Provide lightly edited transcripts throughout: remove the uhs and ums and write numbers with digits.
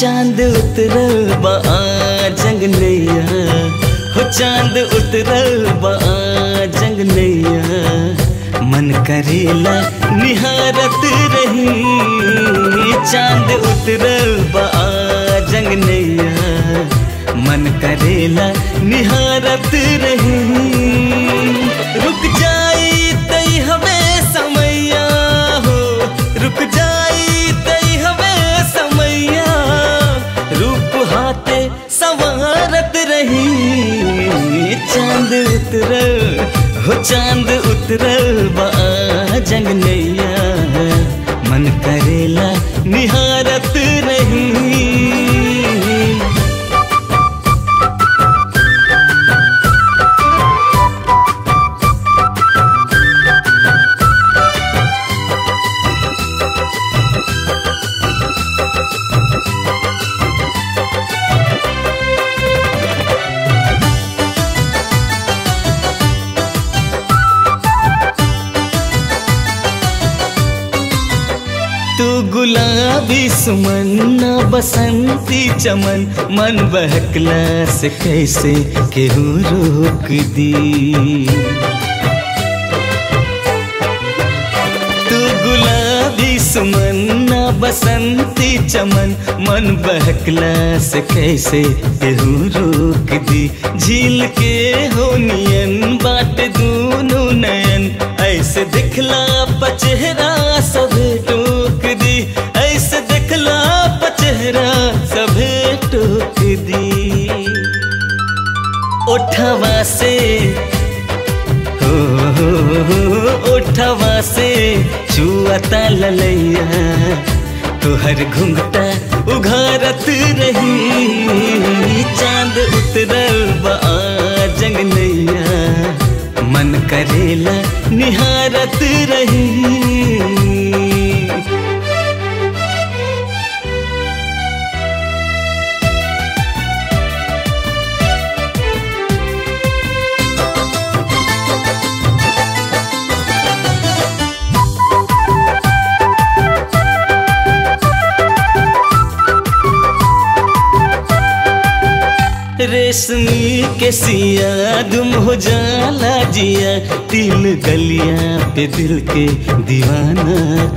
चांद उतरल बा अंगनैया, हो चांद उतरल बा अंगनैया। मन करेला निहारत रही, चांद उतरल बा अंगनैया। मन करेला निहारत रही, रुक जाई तई हवे समैया, हो रुक जाई तई हवे समैया। रूप हाथे संवारत रही, चांद उतरल, हो चांद उतरल बा अंगनैया। मन करेला निहारत रही। तू गुलाबी सुमन्ना बसंती चमन, मन बहकला से कैसे केहू रोक दी। तू गुलाबी सुमन्ना बसंती चमन, मन बहकला से कैसे केहू रोक दी। झील के हो नियन बाट दूनु नयन, ऐसे दिखला पचेहरा सब टोक दी, ऐसे दिखला पचेहरा सब टोक दी। ओठवा से हो, ओठवा से छुआता ललैया, तुहर घुंघटा उघारत रही। चांद उतरल बा अंगनैया, मन करेला निहारत रही। रेशमी के सिया दुम हो जाला जिया, तीन गलियां पे दिल के दीवाना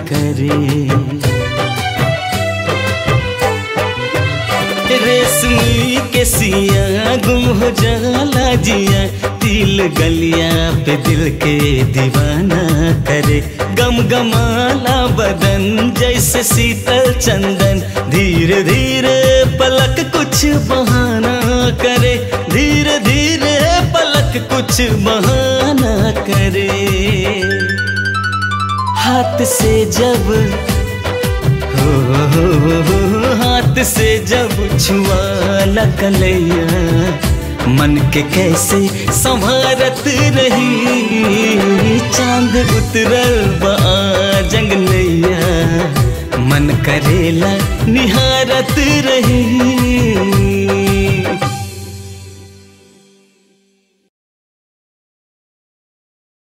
करे। रेशमी के सिया गुम हो जाला जिया, तीन गलियां पे दिल के दीवाना करे। गमगमाला बदन जैसे शीतल चंदन, धीरे धीरे पलक कुछ बहाना करे, धीरे धीरे पलक कुछ बहाना करे। हाथ से जब हो, हाथ से जब छुआ लकलैया, मन के कैसे संवारत रही। चांद उतरल बा अंगनैया, मन करेला निहारत रही।